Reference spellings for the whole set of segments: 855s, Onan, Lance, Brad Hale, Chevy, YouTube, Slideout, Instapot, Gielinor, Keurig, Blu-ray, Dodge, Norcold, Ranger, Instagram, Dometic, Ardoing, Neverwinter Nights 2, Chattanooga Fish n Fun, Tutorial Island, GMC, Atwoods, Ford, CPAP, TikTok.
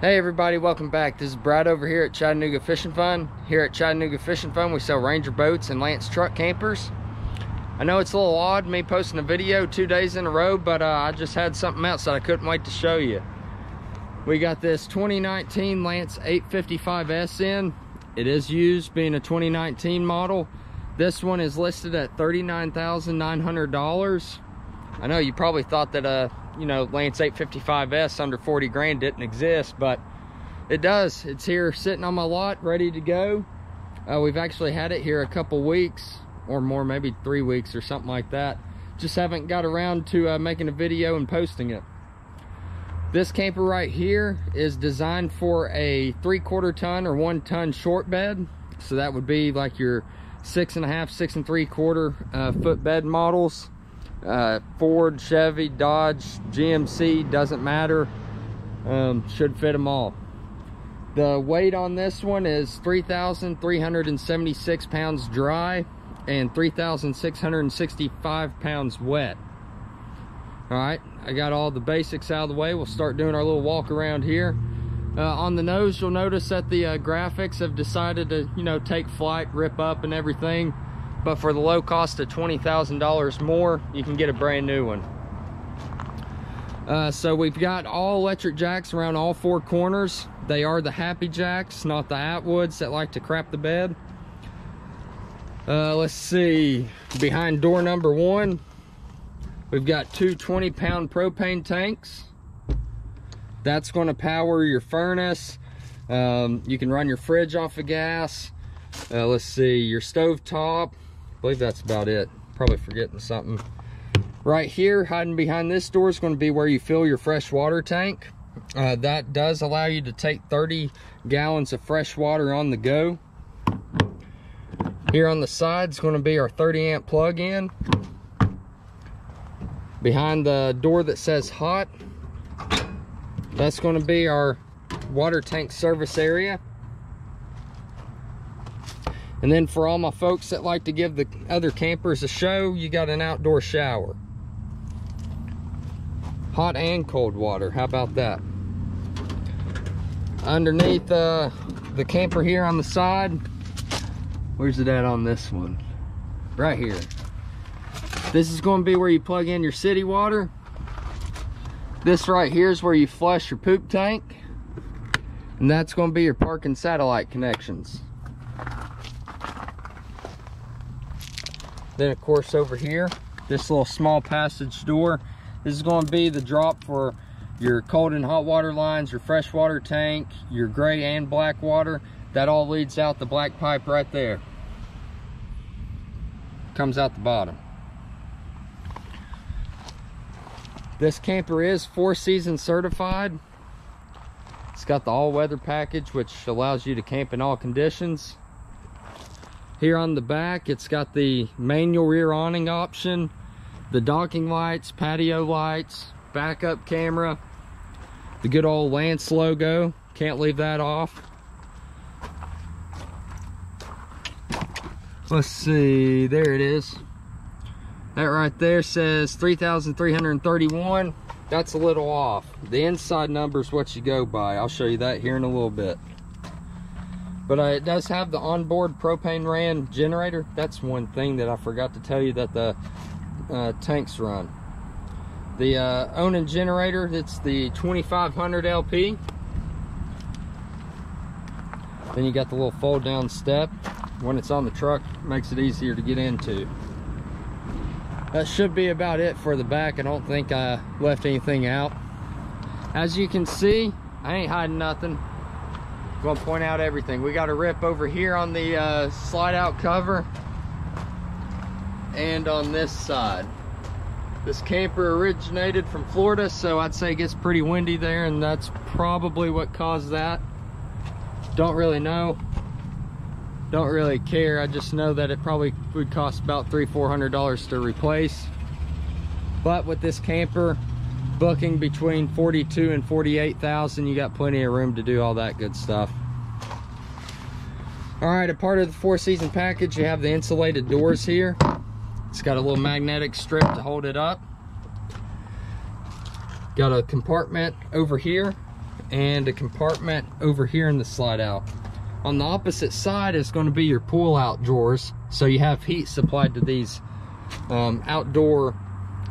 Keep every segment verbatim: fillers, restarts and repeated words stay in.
Hey everybody, welcome back. This is Brad over here at Chattanooga Fish n Fun. Here at Chattanooga Fish n Fun, we sell Ranger boats and Lance truck campers. I know it's a little odd me posting a video two days in a row, but uh, I just had something else that I couldn't wait to show you. We got this twenty nineteen Lance eight fifty-five S in. It is used, being a twenty nineteen model. This one is listed at thirty-nine thousand nine hundred dollars. I know you probably thought that uh you know, Lance eight fifty-five S under forty grand didn't exist, but it does. It's here sitting on my lot, ready to go. Uh, we've actually had it here a couple weeks or more, maybe three weeks or something like that. Just haven't got around to uh, making a video and posting it. This camper right here is designed for a three quarter ton or one ton short bed. So that would be like your six and a half, six and three quarter uh, foot bed models. Uh, Ford, Chevy, Dodge, G M C, doesn't matter, um, should fit them all. The weight on this one is three thousand three hundred seventy-six pounds dry and three thousand six hundred sixty-five pounds wet. All right, I got all the basics out of the way. We'll start doing our little walk around here. Uh, on the nose, you'll notice that the uh, graphics have decided to, you know, take flight, rip up and everything. But for the low cost of twenty thousand dollars more, you can get a brand new one. Uh, so we've got all electric jacks around all four corners. They are the happy jacks, not the Atwoods that like to crap the bed. Uh, let's see, behind door number one, we've got two twenty pound propane tanks. That's gonna power your furnace. Um, you can run your fridge off of gas. Uh, let's see, your stove top. I believe that's about it. Probably forgetting something. Right here, hiding behind this door, is going to be where you fill your fresh water tank. Uh, that does allow you to take thirty gallons of fresh water on the go. Here on the side is going to be our thirty amp plug-in. Behind the door that says hot, that's going to be our water tank service area. And then for all my folks that like to give the other campers a show, you got an outdoor shower. Hot and cold water, how about that? Underneath uh, the camper here on the side, where's it at on this one? Right here. This is gonna be where you plug in your city water. This right here is where you flush your poop tank. And that's gonna be your park and satellite connections. Then of course over here, this little small passage door, this is going to be the drop for your cold and hot water lines, your fresh water tank, your gray and black water. That all leads out the black pipe right there. Comes out the bottom. This camper is four season certified. It's got the all-weather package, which allows you to camp in all conditions. Here on the back, it's got the manual rear awning option, the docking lights, patio lights, backup camera, the good old Lance logo. Can't leave that off. Let's see, there it is. That right there says three thousand three hundred thirty-one. That's a little off. The inside number is what you go by. I'll show you that here in a little bit. But uh, it does have the onboard propane ran generator. That's one thing that I forgot to tell you that the uh, tanks run. The uh, Onan generator, that's the twenty-five hundred L P. Then you got the little fold down step. When it's on the truck, it makes it easier to get into. That should be about it for the back. I don't think I left anything out. As you can see, I ain't hiding nothing. Gonna point out everything. We got a rip over here on the uh, slide out cover and on this side. This camper originated from Florida, so I'd say it gets pretty windy there, and that's probably what caused that. Don't really know, don't really care. I just know that it probably would cost about three four hundred dollars to replace. But with this camper booking between forty-two and forty-eight thousand, you got plenty of room to do all that good stuff. All right, a part of the four season package, you have the insulated doors here. It's got a little magnetic strip to hold it up. Got a compartment over here and a compartment over here in the slide out. On the opposite side is going to be your pull out drawers, so you have heat supplied to these um, outdoor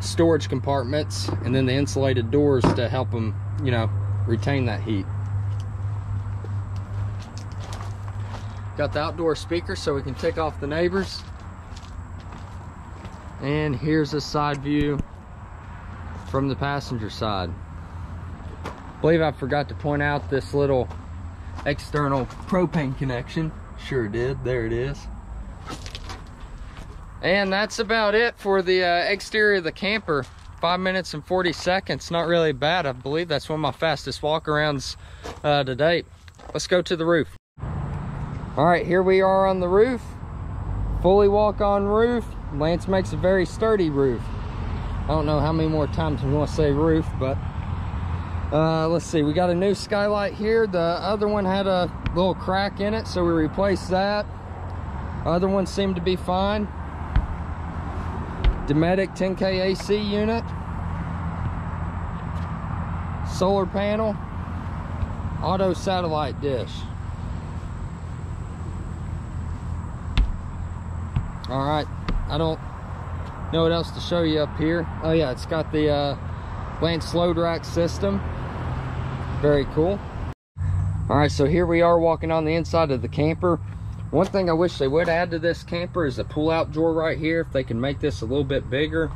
storage compartments, and then the insulated doors to help them, you know, retain that heat. Got the outdoor speaker so we can tick off the neighbors. And here's a side view from the passenger side. I believe I forgot to point out this little external propane connection. Sure did, there it is. And that's about it for the uh, exterior of the camper. Five minutes and forty seconds, not really bad. I believe that's one of my fastest walk arounds uh, to date. Let's go to the roof. All right, here we are on the roof. Fully walk on roof. Lance makes a very sturdy roof. I don't know how many more times we want to say roof, but uh, let's see, we got a new skylight here. The other one had a little crack in it, so we replaced that. Other one seemed to be fine. Dometic ten K A C unit. Solar panel. Auto satellite dish. All right, I don't know what else to show you up here. Oh yeah, it's got the uh, Lance load rack system. Very cool. All right, so here we are walking on the inside of the camper. One thing I wish they would add to this camper is the pull-out drawer right here. If they can make this a little bit bigger,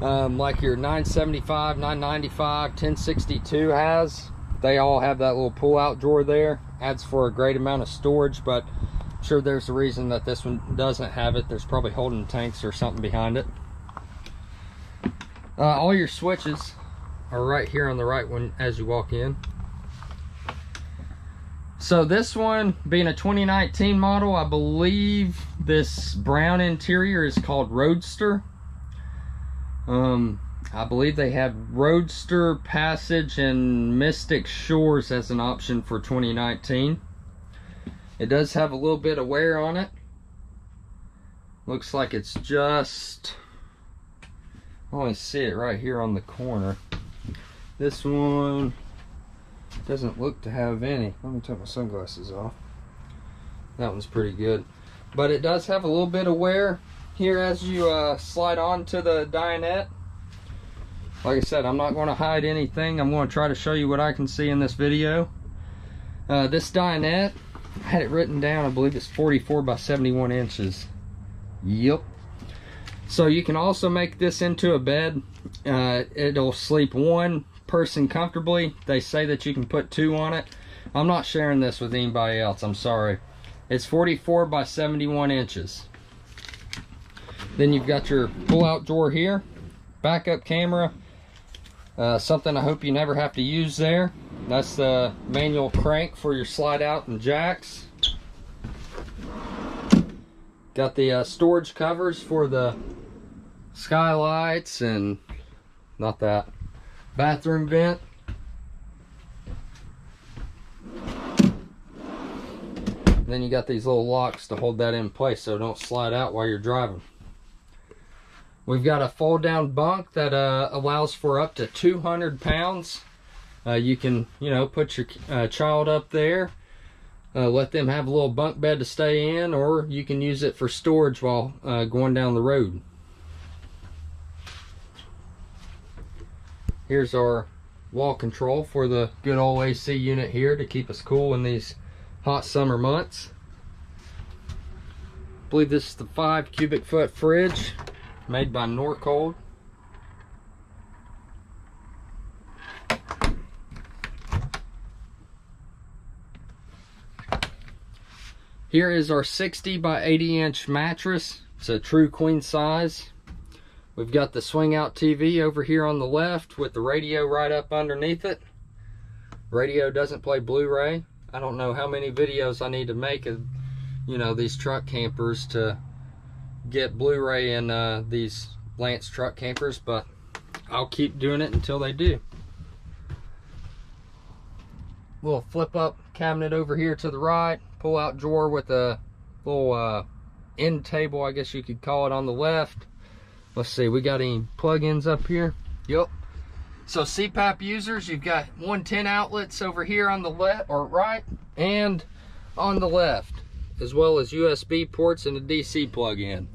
um, like your nine seventy-five, nine ninety-five, ten sixty-two has, they all have that little pull-out drawer there. Adds for a great amount of storage, but sure, there's a reason that this one doesn't have it. There's probably holding tanks or something behind it. Uh, all your switches are right here on the right one as you walk in. So this one being a twenty nineteen model, I believe this brown interior is called Roadster. Um, I believe they had Roadster, Passage, and Mystic Shores as an option for twenty nineteen. It does have a little bit of wear on it. Looks like it's just, I only see it right here on the corner. This one doesn't look to have any. Let me take my sunglasses off. That one's pretty good. But it does have a little bit of wear here as you uh, slide onto the dinette. Like I said, I'm not going to hide anything. I'm going to try to show you what I can see in this video. Uh, this dinette, I had it written down, I believe it's forty-four by seventy-one inches. Yep. So you can also make this into a bed. Uh, it'll sleep one person comfortably. They say that you can put two on it. I'm not sharing this with anybody else, I'm sorry. It's forty-four by seventy-one inches. Then you've got your pull-out drawer here, backup camera, uh, something I hope you never have to use there. That's the manual crank for your slide out and jacks. Got the uh, storage covers for the skylights and not that bathroom vent. And then you got these little locks to hold that in place so it don't slide out while you're driving. We've got a fold down bunk that uh, allows for up to two hundred pounds. Uh, you can, you know, put your uh, child up there, uh, let them have a little bunk bed to stay in, or you can use it for storage while uh, going down the road. Here's our wall control for the good old A C unit here to keep us cool in these hot summer months. I believe this is the five cubic foot fridge made by Norcold. Here is our sixty by eighty inch mattress. It's a true queen size. We've got the swing out T V over here on the left with the radio right up underneath it. Radio doesn't play Blu-ray. I don't know how many videos I need to make of, you know, these truck campers to get Blu-ray in uh, these Lance truck campers, but I'll keep doing it until they do. Little flip up cabinet over here to the right. Pull out drawer with a little uh, end table, I guess you could call it, on the left. Let's see, we got any plug-ins up here? Yep. So C PAP users, you've got one ten outlets over here on the left or right and on the left, as well as U S B ports and a D C plug-in.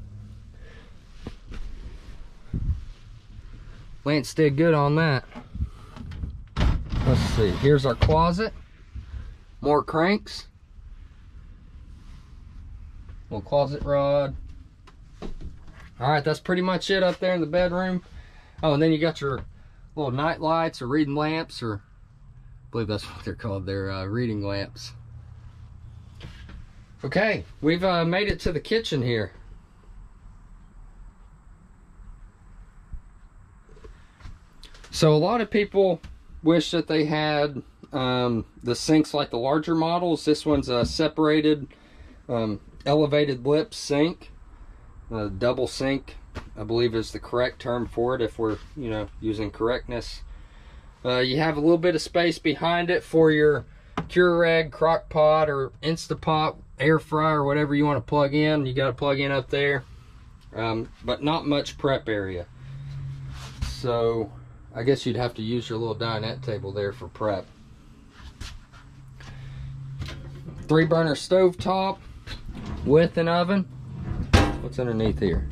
Lance did good on that. Let's see, here's our closet. More cranks. Little closet rod. All right, that's pretty much it up there in the bedroom. Oh, and then you got your little night lights or reading lamps, or I believe that's what they're called, they're uh, reading lamps. Okay, we've uh, made it to the kitchen here. So a lot of people wish that they had um, the sinks like the larger models. This one's a separated um, elevated lip sink. Uh, double sink, I believe, is the correct term for it if we're, you know, using correctness. Uh, you have a little bit of space behind it for your Keurig, crock pot, or Instapot, air fryer, whatever you want to plug in. You got to plug in up there, um, but not much prep area. So I guess you'd have to use your little dinette table there for prep. Three burner stovetop with an oven. What's underneath here?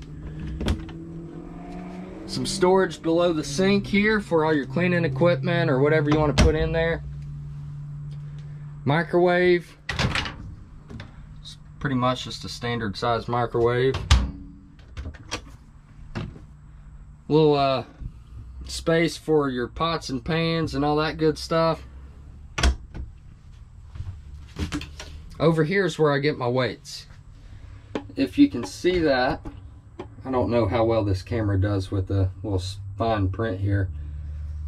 Some storage below the sink here for all your cleaning equipment or whatever you want to put in there. Microwave. It's pretty much just a standard size microwave. Little uh, space for your pots and pans and all that good stuff. Over here is where I get my weights. If you can see that, I don't know how well this camera does with the little fine print here,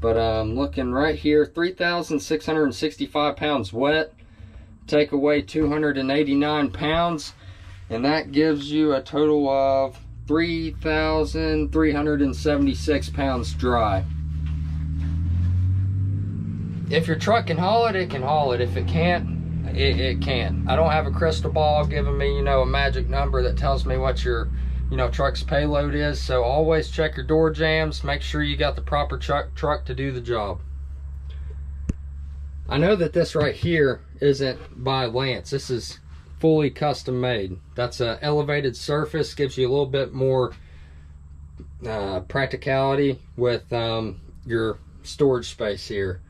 but I'm um, looking right here, three thousand six hundred sixty-five pounds wet, take away two hundred eighty-nine pounds, and that gives you a total of three thousand three hundred seventy-six pounds dry. If your truck can haul it, it can haul it. If it can't, it, it can. I don't have a crystal ball giving me, you know, a magic number that tells me what your, you know, truck's payload is. So always check your door jams. Make sure you got the proper truck truck to do the job. I know that this right here isn't by Lance. This is fully custom made. That's an elevated surface, gives you a little bit more uh, practicality with um, your storage space here.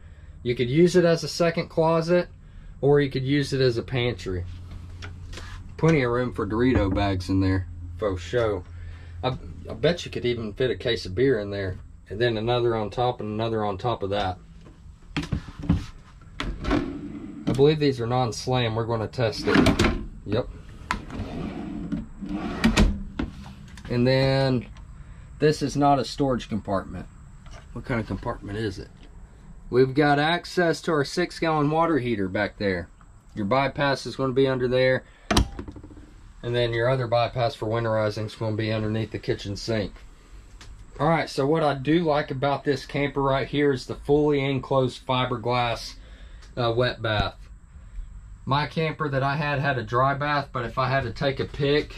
You could use it as a second closet, or you could use it as a pantry. Plenty of room for Dorito bags in there, for sure. I, I bet you could even fit a case of beer in there, and then another on top and another on top of that. I believe these are non-slam. We're going to test it. Yep. And then this is not a storage compartment. What kind of compartment is it? We've got access to our six gallon water heater back there. Your bypass is going to be under there. And then your other bypass for winterizing is going to be underneath the kitchen sink. All right, so what I do like about this camper right here is the fully enclosed fiberglass uh, wet bath. My camper that I had had a dry bath, but if I had to take a pick,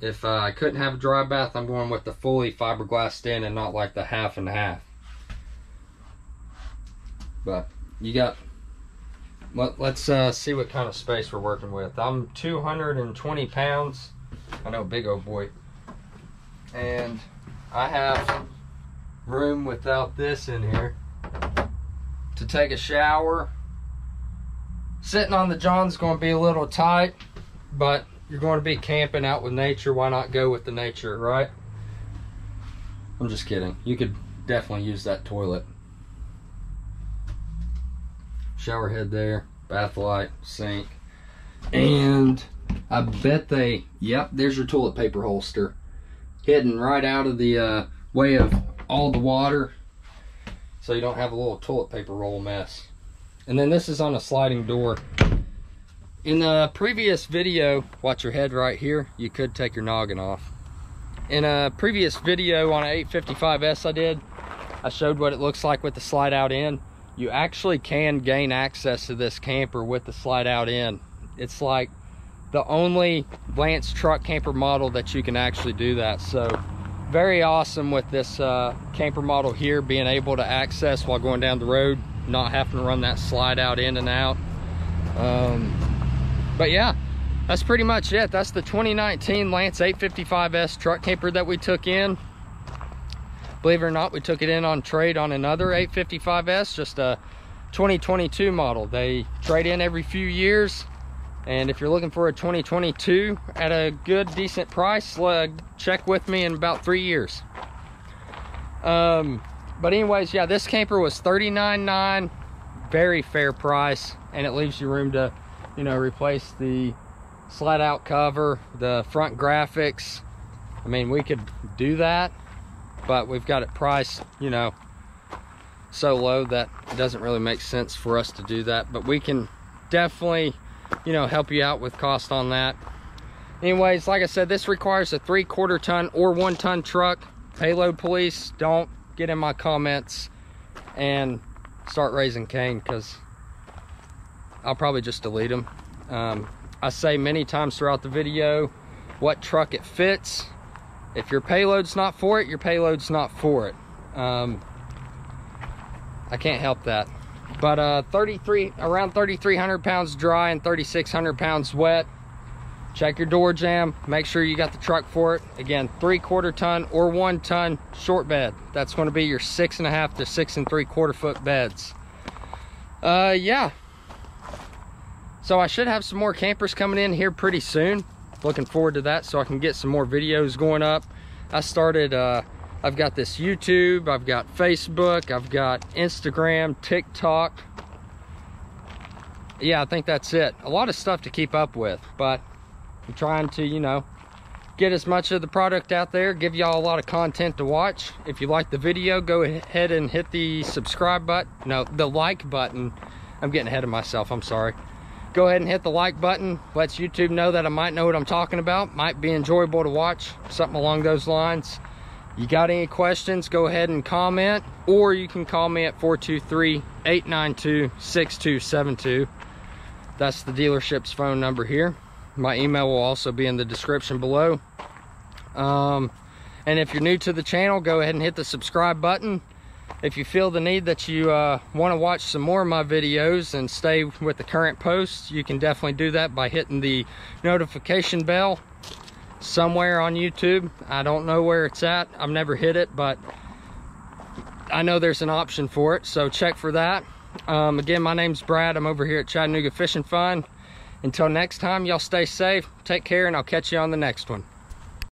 if uh, I couldn't have a dry bath, I'm going with the fully fiberglassed in and not like the half and half. But you got, let, let's uh, see what kind of space we're working with. I'm two hundred twenty pounds. I know, big old boy. And I have room without this in here to take a shower. Sitting on the John's going to be a little tight, but you're going to be camping out with nature. Why not go with the nature, right? I'm just kidding. You could definitely use that toilet. Shower head there, bath light, sink. And I bet they, yep, there's your toilet paper holster. Hidden right out of the uh, way of all the water, so you don't have a little toilet paper roll mess. And then this is on a sliding door. In the previous video, watch your head right here, you could take your noggin off. In a previous video on an eight fifty-five S I did, I showed what it looks like with the slide out in. You actually can gain access to this camper with the slide out in. It's like the only Lance truck camper model that you can actually do that. So very awesome with this uh, camper model here, being able to access while going down the road, not having to run that slide out in and out. Um, but yeah, that's pretty much it. That's the twenty nineteen Lance eight fifty-five S truck camper that we took in. Believe it or not, we took it in on trade on another eight fifty-five S, just a twenty twenty-two model. They trade in every few years, and if you're looking for a twenty twenty-two at a good decent price, uh, check with me in about three years. Um, but anyways, yeah, this camper was thirty-nine nine, very fair price, and it leaves you room to, you know, replace the slide out cover, the front graphics. I mean, we could do that, but we've got it priced, you know, so low that it doesn't really make sense for us to do that, but we can definitely, you know, help you out with cost on that. Anyways, like I said, this requires a three quarter ton or one ton truck. Payload police, don't get in my comments and start raising cane, because I'll probably just delete them. um, I say many times throughout the video what truck it fits. If your payload's not for it, your payload's not for it. um, I can't help that. But uh, thirty-three around thirty-three hundred pounds dry and thirty-six hundred pounds wet. Check your door jamb, make sure you got the truck for it. Again, three quarter ton or one ton short bed. That's going to be your six and a half to six and three quarter foot beds. Uh, yeah, so I should have some more campers coming in here pretty soon. Looking forward to that, so I can get some more videos going up. I started, uh, I've got this YouTube, I've got Facebook, I've got Instagram, TikTok. Yeah, I think that's it. A lot of stuff to keep up with, but I'm trying to, you know, get as much of the product out there, give y'all a lot of content to watch. If you like the video, go ahead and hit the subscribe button, no, the like button. I'm getting ahead of myself, I'm sorry. Go ahead and hit the like button. Lets YouTube know that I might know what I'm talking about, might be enjoyable to watch, something along those lines. You got any questions, go ahead and comment, or you can call me at four two three, eight nine two, six two seven two. That's the dealership's phone number here. My email will also be in the description below. Um, and if you're new to the channel, go ahead and hit the subscribe button. If you feel the need that you uh, want to watch some more of my videos and stay with the current posts, you can definitely do that by hitting the notification bell somewhere on YouTube. I don't know where it's at, I've never hit it, but I know there's an option for it, so check for that. Um, again, my name's Brad, I'm over here at Chattanooga Fish and Fun. Until next time, y'all stay safe, take care, and I'll catch you on the next one.